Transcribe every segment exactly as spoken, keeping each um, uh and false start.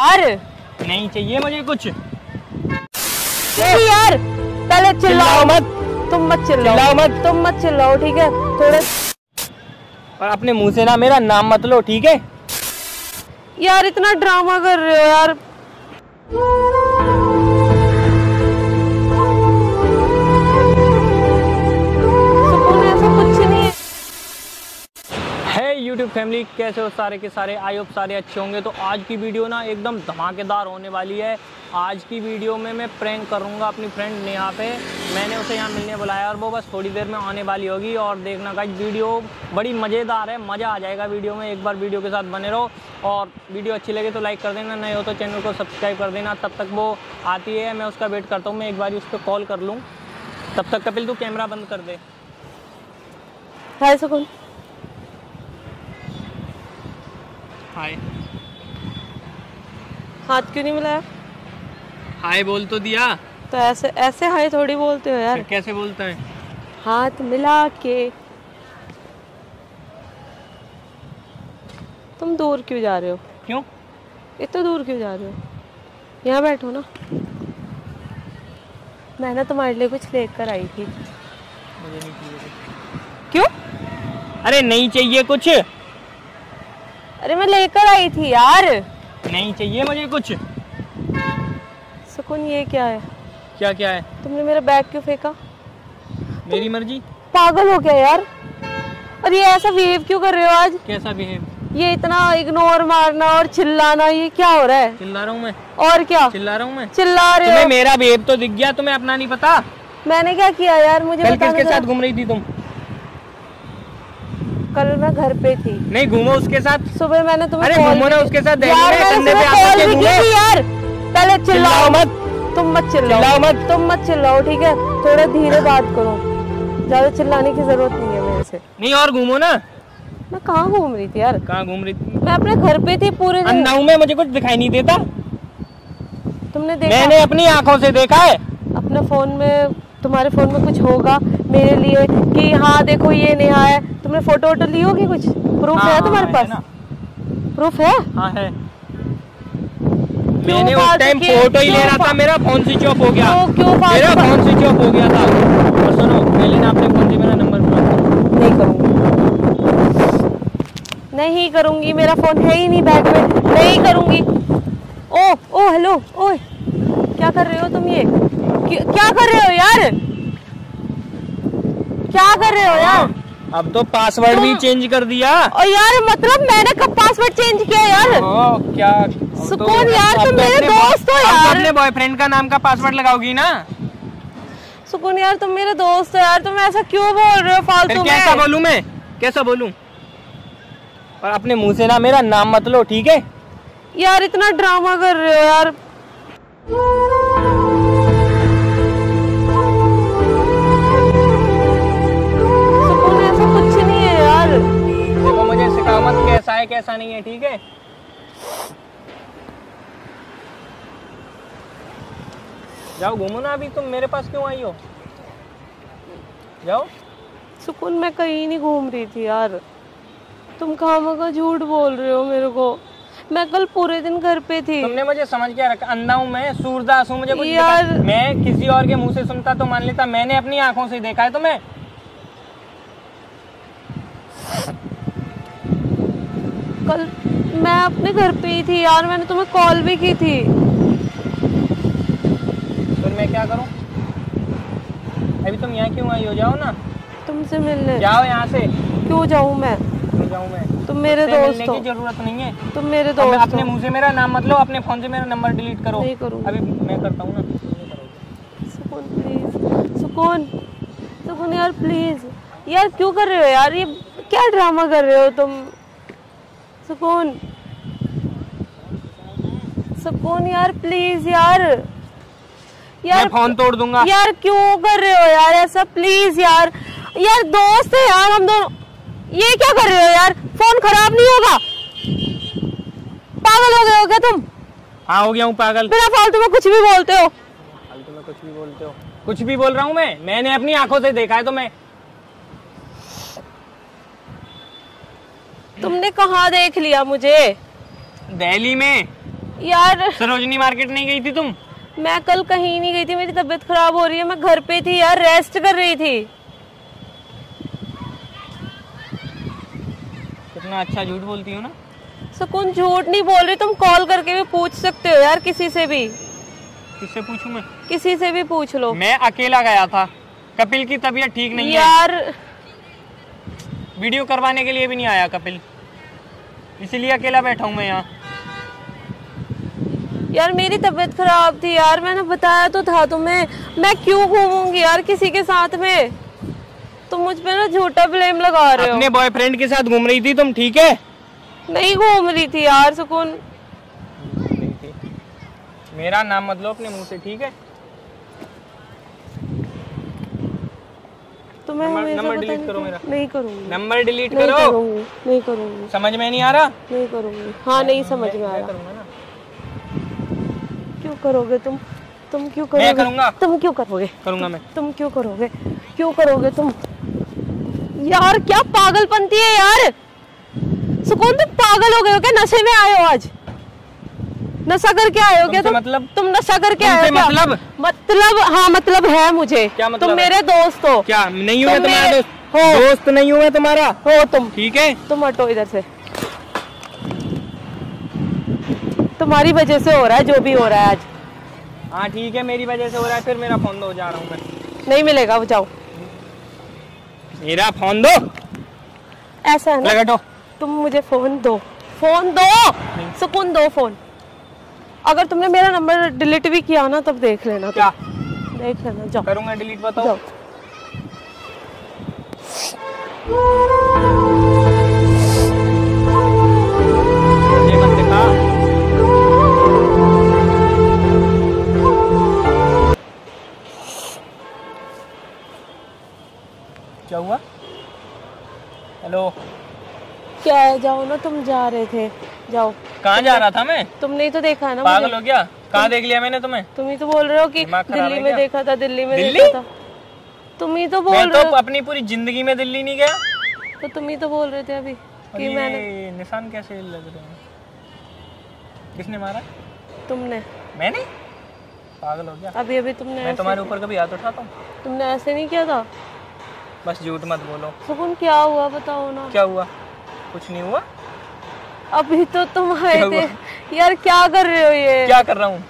यार नहीं चाहिए मुझे कुछ। यार पहले चिल्लाओ मत, तुम मत चिल्लाओ मत, तुम मत चिल्लाओ ठीक है थोड़े, और अपने मुंह से ना मेरा नाम मत लो ठीक है। यार इतना ड्रामा कर रहे हो यार। YouTube फैमिली कैसे हो सारे के सारे, आई होप सारे अच्छे होंगे। तो आज की वीडियो ना एकदम धमाकेदार होने वाली है। आज की वीडियो में मैं प्रैंक करूँगा अपनी फ्रेंड नेहा पे। मैंने उसे यहाँ मिलने बुलाया और वो बस थोड़ी देर में आने वाली होगी। और देखना गाइस वीडियो बड़ी मज़ेदार है, मज़ा आ जाएगा वीडियो में। एक बार वीडियो के साथ बने रहो और वीडियो अच्छी लगे तो लाइक कर देना, नहीं हो तो चैनल को सब्सक्राइब कर देना। तब तक वो आती है मैं उसका वेट करता हूँ। मैं एक बार उस पर कॉल कर लूँ। तब तक कपिल तू कैमरा बंद कर दे। हाय सुकुन। हाय। हाथ क्यों नहीं मिलाया? हाय बोल तो दिया। तो ऐसे ऐसे हाय थोड़ी बोलते हो यार। कैसे बोलता है? हाथ मिला के। तुम दूर क्यों जा रहे हो? क्यों? इतना दूर क्यों जा रहे हो? यहाँ बैठो ना। मैं ना तुम्हारे लिए कुछ लेकर आई थी। मुझे नहीं चाहिए। क्यों? अरे नहीं चाहिए कुछ। अरे मैं लेकर आई थी यार। नहीं चाहिए मुझे कुछ। सुकुन ये क्या है? क्या क्या है? तुमने मेरा बैग क्यों फेंका? मेरी मर्जी। पागल हो गया यार। और ये ऐसा बिहेव क्यों कर रहे हो आज? कैसा बिहेव? ये इतना इग्नोर मारना और चिल्लाना, ये क्या हो रहा है? चिल्ला रहा हूँ मैं। और क्या चिल्ला रहा हूँ मैं? चिल्ला रहे हो। मेरा बिहेव तो दिख गया तुम्हें, अपना नहीं पता। मैंने क्या किया यार? मुझे किसके साथ घूम रही थी तुम? कल मैं घर पे थी। नहीं घूमो उसके साथ। सुबह मैंने तुम्हें घूमो ना उसके साथ। यार मैंने सुबह कॉल भी की थी यार। पहले चिल्लाओ मत, तुम मत चिल्लाओ मत, तुम मत चिल्लाओ ठीक है थोड़ा धीरे बात करो, ज्यादा चिल्लाने की जरूरत नहीं है मेरे से। नहीं और घूमो ना। मैं कहाँ घूम रही थी यार? कहाँ घूम रही थी? मैं अपने घर पे थी पूरे दिन। अंधा हूँ मैं, मुझे कुछ दिखाई नहीं देता। तुमने देखा? मैंने अपनी आँखों से देखा है। अपने फोन में, तुम्हारे फोन में कुछ होगा मेरे लिए कि हाँ देखो ये नेहा है। तुमने फोटो वोटो ली होगी, कुछ प्रूफ है तुम्हारे पास? प्रूफ है? हाँ है। मैंने उस टाइम फोटो ही ले रहा था, मेरा फोन स्विच ऑफ हो गया। क्यों? मेरा फोन स्विच ऑफ हो गया था। और सुनो पहले ना आपने फोन से मेरा नंबर ब्लॉक नहीं करूँगी। नहीं करूँगी, मेरा फोन है ही नहीं बैग में, नहीं करूँगी। ओ ओ हेलो, ओ क्या कर रहे हो तुम? ये क्या कर रहे हो यार? क्या कर रहे हो यार? अब तो पासवर्ड तो भी चेंज कर दिया। और यार मतलब मैंने कब पासवर्ड चेंज किया यार? ओ, क्या सुकून तो, यार तुम तो मेरे दोस्त हो यार। अपने बॉयफ्रेंड का नाम का पासवर्ड लगाओगी ना? सुकून यार तुम मेरे दोस्त हो यार, तुम ऐसा क्यों बोल रहे हो फालतू में? कैसा बोलूं मैं? कैसा बोलूं? और अपने मुँह से ना मेरा नाम मत लो ठीक है। यार इतना ड्रामा कर रहे हो यार। कैसा है कैसा नहीं है ठीक है। जाओ घूमो ना, अभी तुम मेरे पास क्यों आई हो? जाओ। सुकून मैं कहीं नहीं घूम रही थी यार, तुम खामा का झूठ बोल रहे हो मेरे को। मैं कल पूरे दिन घर पे थी। तुमने मुझे समझ क्या रखा? अंधा हूँ मैं, सूरदास हूँ, मुझे कुछ यार दिखा? मैं किसी और के मुंह से सुनता तो मान लेता, मैंने अपनी आंखों से देखा है तुम्हें। कल मैं अपने घर पे ही थी यार, मैंने तुम्हें कॉल भी की थी। फिर मैं क्या करूं? अभी तुम यहाँ क्यों आई हो? जाओ ना। तुमसे मिलने जाओ यहाँ से। क्यों जाऊँ मैं? क्यों जाऊँ मैं? तुम मेरे दोस्त हो। जरूरत नहीं है, तुम मेरे दोस्त हो। अपने मुँह से मेरा नाम मत लो, अपने फोन से मेरा नंबर डिलीट करो। नहीं करूँ। अभी मैं करता हूँ ना। सुकून प्लीज, सुकून सुकून यार प्लीज। यार क्यों कर रहे हो यार? ये क्या ड्रामा कर रहे हो तुम? सुकून सुकून यार प्लीज यार। यार मैं फोन तोड़ दूंगा। यार क्यों कर रहे हो यार ऐसा? प्लीज यार, यार दोस्त है यार हम दोनों। ये क्या कर रहे हो यार? फोन खराब नहीं होगा? पागल हो गए हो क्या तुम? हाँ हो गया हूँ पागल। बिना फालतू में कुछ भी बोलते हो। फालतू में कुछ भी बोलते हो? कुछ भी बोल रहा हूँ मैं, मैंने अपनी आंखों से देखा है तो मैं। तुमने कहाँ देख लिया मुझे? दिल्ली में। यार। सरोजनी मार्केट नहीं गई थी तुम? मैं कल कहीं नहीं गई थी, मेरी तबीयत खराब हो रही है, मैं घर पे थी यार, रेस्ट कर रही थी। कितना अच्छा झूठ बोलती हो ना। सुकून झूठ नहीं बोल रही, तुम कॉल करके भी पूछ सकते हो यार किसी से भी। किससे पूछूं मैं? किसी से भी पूछ लो। मैं अकेला गया था, कपिल की तबीयत ठीक नहीं यार है। वीडियो करवाने के लिए भी नहीं आया कपिल, इसीलिए अकेला बैठा हूँ मैं यहाँ। यार मेरी तबीयत खराब थी यार, मैंने बताया तो था तुम्हें। मैं क्यों घूमूंगी यार किसी के साथ में? तुम मुझ पे ना झूठा ब्लेम लगा रहे हो। अपने बॉयफ्रेंड के साथ घूम रही थी तुम, ठीक है? नहीं घूम रही थी यार सुकून। मेरा नाम मत लो अपने मुंह से, ठीक है? तुम्हें नंबर डिलीट करो मेरा। नहीं करूंगी। नंबर डिलीट करो। नहीं करूंगी। समझ में नहीं आ रहा? नहीं करूंगी। हाँ नहीं समझ में आ रहा। क्यों करोगे तुम? तुम क्यों करोगे? मैं करूंगा। तुम क्यों करोगे? करूंगा मैं। तुम क्यों करोगे? क्यों करोगे तुम? यार क्या पागलपंती है यार। सुकून तुम पागल हो गए हो क्या? नशे में आए हो आज? नशा करके आए हो क्या तुम? मतलब तुम नशा करके आए हो क्या? मतलब मतलब हाँ मतलब है मुझे। क्या मतलब? तुम मेरे दोस्त हो क्या? नहीं हूँ मैं तुम्हारा दोस्त। हो दोस्त नहीं हूँ मैं तुम्हारा। हो तुम, ठीक है? तुम हटो इधर से। तुम्हारी वजह से हो रहा है जो भी हो रहा है आज। हाँ ठीक है, मेरी वजह से हो रहा है। फिर मेरा फोन दो, जा रहा हूँ मैं। नहीं मिलेगा, वो जाओ। मेरा फोन दो। ऐसा है ना? लगटो। तुम मुझे फोन दो, फोन दो सुकून, दो फोन। अगर तुमने मेरा नंबर डिलीट भी किया ना तब देख लेना। क्या देख लेना? जाओ। करूंगा डिलीट, बताओ। क्या हुआ? हेलो क्या है? जाओ ना, तुम जा रहे थे, जाओ। कहाँ जा रहा था मैं? तुमने ही तो देखा ना। पागल हो गया? कहाँ देख लिया मैंने तुम्हें? तुम ही तो बोल रहे हो कि दिल्ली में देखा था। दिल्ली में दिल्ली? देखा था। तुम ही तो बोल मैं रहे हो। तो अपनी पूरी जिंदगी में दिल्ली नहीं गया। तो तुम ही तो बोल रहे थे अभी कि मैंने। निशान कैसे लग रहे हैं? किसने मारा? तुमने। मैंने? पागल हो गया। अभी अभी तुमने। मैं तुम्हारे ऊपर कभी हाथ उठाता हूँ? तुमने ऐसे नहीं किया था। बस झूठ मत बोलो सुकून। क्या हुआ बताओ ना। क्या हुआ? कुछ नहीं हुआ। अभी तो तुम आए थे यार। क्या कर रहे हो ये? क्या कर रहा हूँ?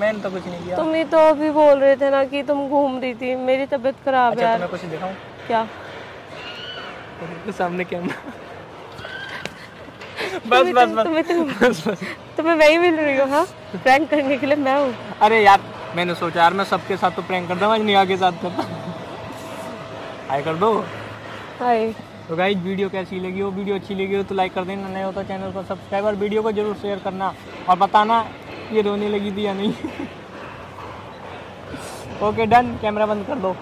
मैंने तो कुछ नहीं किया। तुम ही तो अभी बोल रहे थे ना कि तुम घूम रही थी। मेरी तबीयत खराब है। अच्छा तुम्हें कुछ दिखाऊं? क्या? तो सामने कैमरा। बस बस बस बस। तुम्हें वही मिल रही हो। हाँ प्रैंक करने के लिए मैं हूँ। अरे यार मैंने सोचा यार मैं सबके साथ तो प्रैंक करता हूँ, आज नेहा के साथ करता हूँ। हाय कर दो। हाय। तो गाइस वीडियो कैसी लगी हो? वीडियो अच्छी लगी हो तो लाइक कर देना, नहीं हो तो चैनल को सब्सक्राइब और वीडियो को जरूर शेयर करना और बताना ये रोने लगी थी या नहीं। ओके डन, कैमरा बंद कर दो।